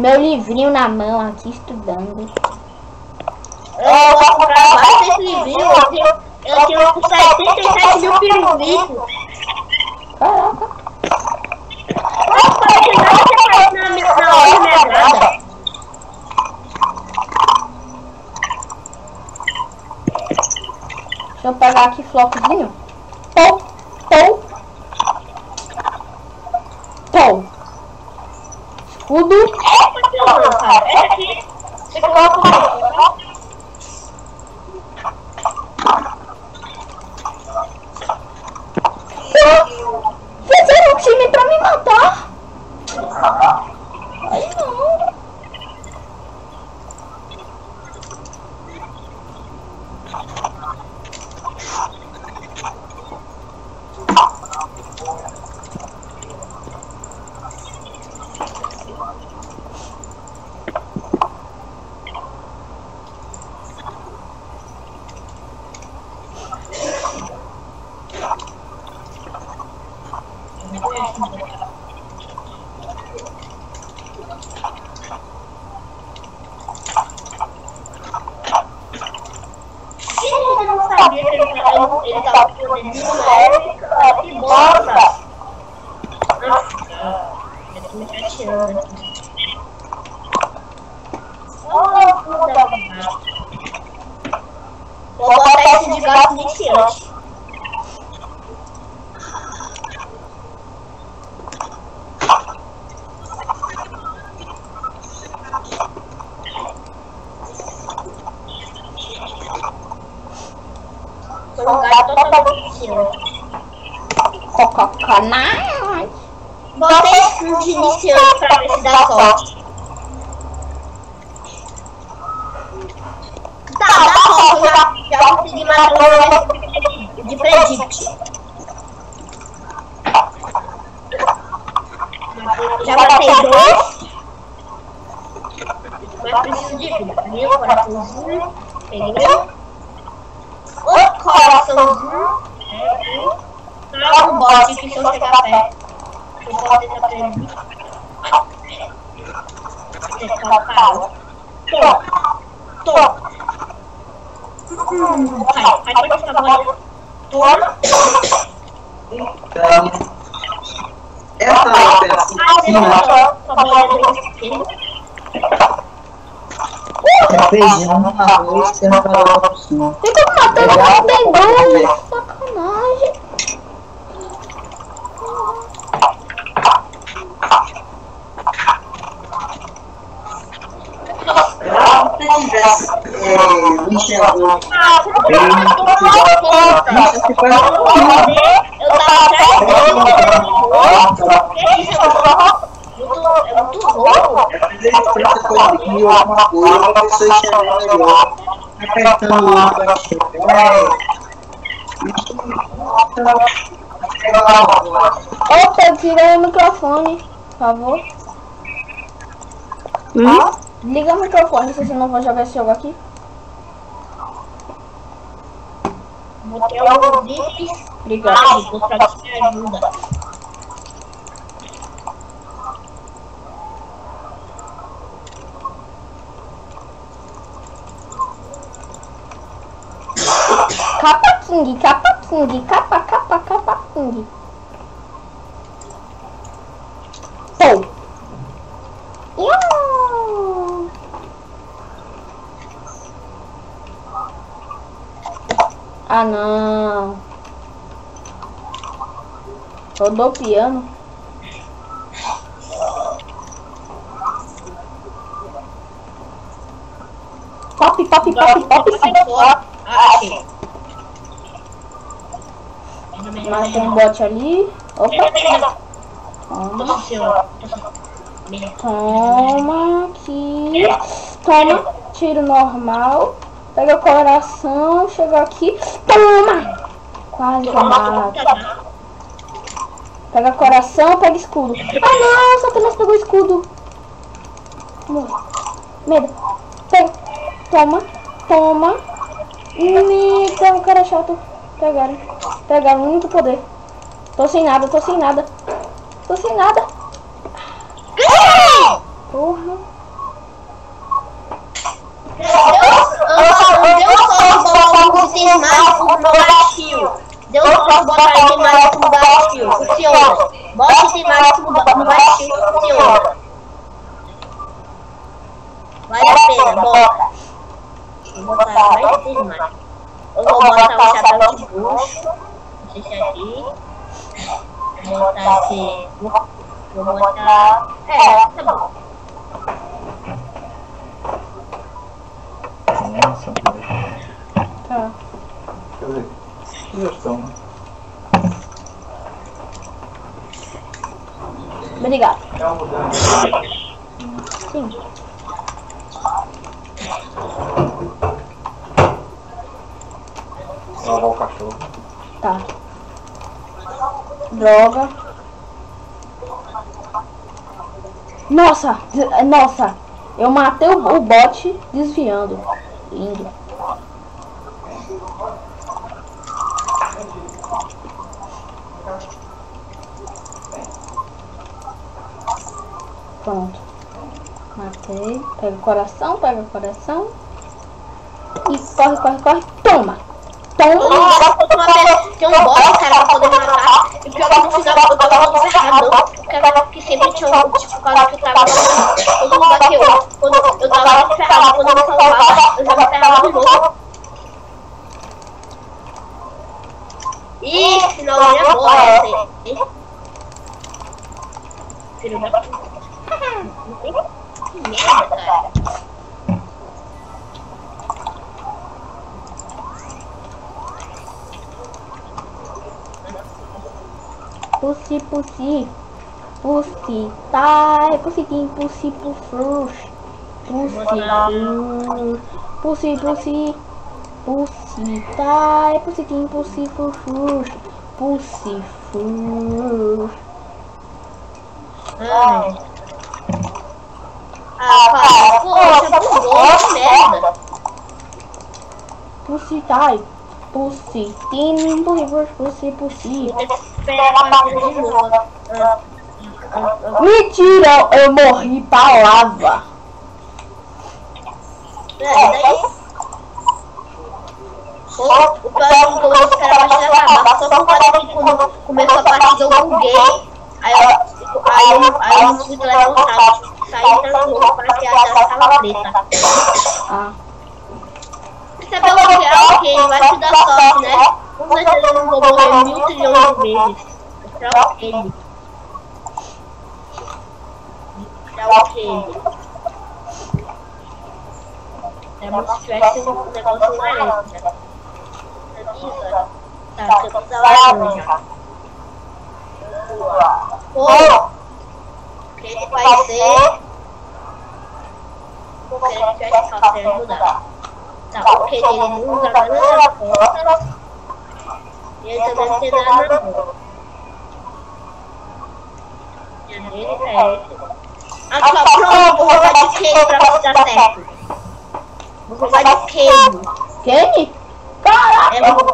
meu livrinho na mão aqui, estudando. Eu vou comprar vários livrinhos. Eu tenho por 77 mil pirulitos. Caraca. Mas para que nada você faz na hora medrada? Deixa eu pegar aqui flocozinho. Pou, pou. Pou. Escudo. É aqui. Você coloca o... Fizeram um time pra me matar. Ai, não. Opa, tira o microfone, por favor. Liga o microfone, se você não vai jogar esse jogo aqui. Botei o vídeo. Obrigado, vou pra te ajuda. Capa King. Pou. Ah, não. Rodou piano. Pop. Aqui. Mas tem um bot ali. Opa. Toma aqui. Toma. Tiro normal. Pega o coração. Chega aqui. Toma. Quase mata. Pega o coração. Pega escudo. Ah, não. Satanás pegou escudo. Medo. Pega. Toma. Eita, o cara é chato. Pegaram muito poder. Tô sem nada. Porra. confirmado por Mobatil. Deu para botar confirmado por Mobatil. Funciona. Bota confirmado por Mobatil. Funciona. Vale a pena. Bota. Vou botar mais confirmado. Eu vou botar um chapéu de bucho. Deixa aqui. Vou botar aqui. Vou botar... É, tá bom. Nossa, tá. Deixa eu ver. Sugestão, né? Obrigado. Sim. Lavar o cachorro. Tá. Droga. Nossa, nossa. Eu matei o bot desviando. Lindo. Pronto. Matei. Pega o coração, pega o coração. E corre, corre, corre. Toma! Toma! Tem um boss, cara, pra poder matar. E pior que eu não precisava botar o ferrador. Porque sempre tinha um tipo de cara que tava todo mundo aqui. Quando eu tava ferrado, quando eu me salvava, eu já me ferrava de novo. Ih, finalmente agora, assim. Filho da puta. Que merda, cara. Pussi, pussi. Pussi, tá, pussi, pussi, pussi, pussi, pussi, pussi, tá, pussi, pussi, pussi, pussi, pussi. Ah, poxa, bugou, merda. Pussi, tá, pussi, tem, pussi, pussi. Mentira, eu morri pra lava. O cara não colocou os caras pra gravar, só que o cara aqui quando começou a partida eu buguei. Aí eu não fui levantar, saí pra novo pra que a sala preta. Você pelo que é ok, vai te dar sorte, né? Com certeza não vou morrer 1.000 trilhões de vezes. Pra ele. É muito stress um negócio maior. Tá, eu vou usar laranja. Pô! O que ele vai ser? O que ele vai ficar sem ajudar? Tá, porque ele não usa nada na porta. E ele também não tem nada na porta. E ele é esse. Ah, tá, pronto, vou roubar de queijo pra dar certo. Vou roubar de queijo. Quem? Caraca! É, vou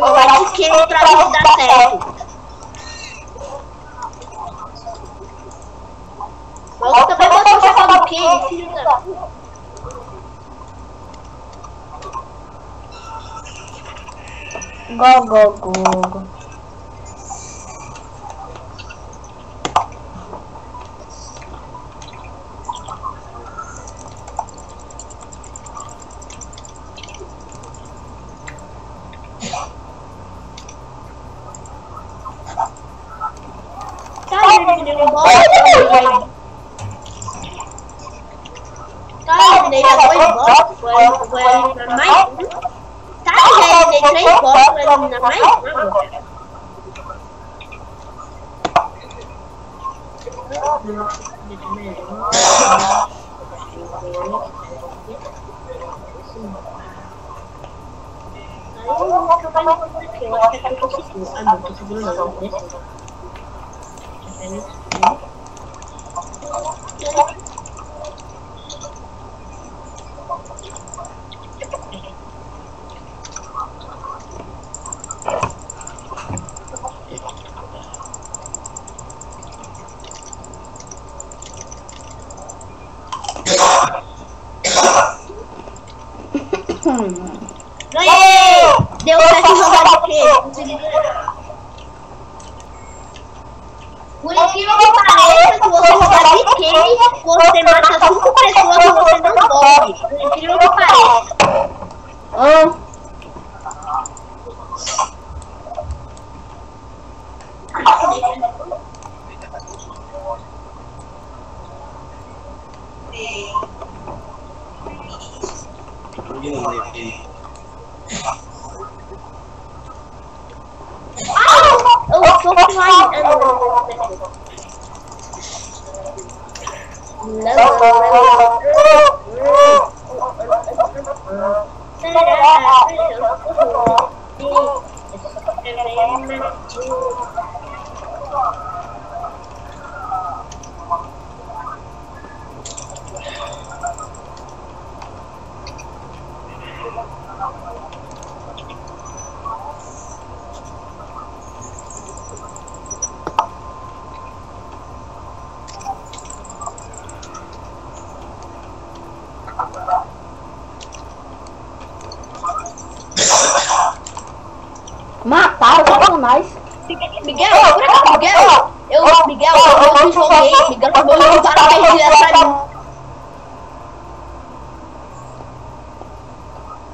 roubar de queijo pra dar certo. Mas eu também vou deixar o queijo, filho da puta. Go, go, go, go. Ganhei! Oh! Deu certo jogar de queijo. Por incrível que pareça, se você jogar de queijo, você mata 5 pessoas e você não morre. Por incrível que pareça.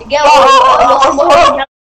Miguel, eu vou morrer.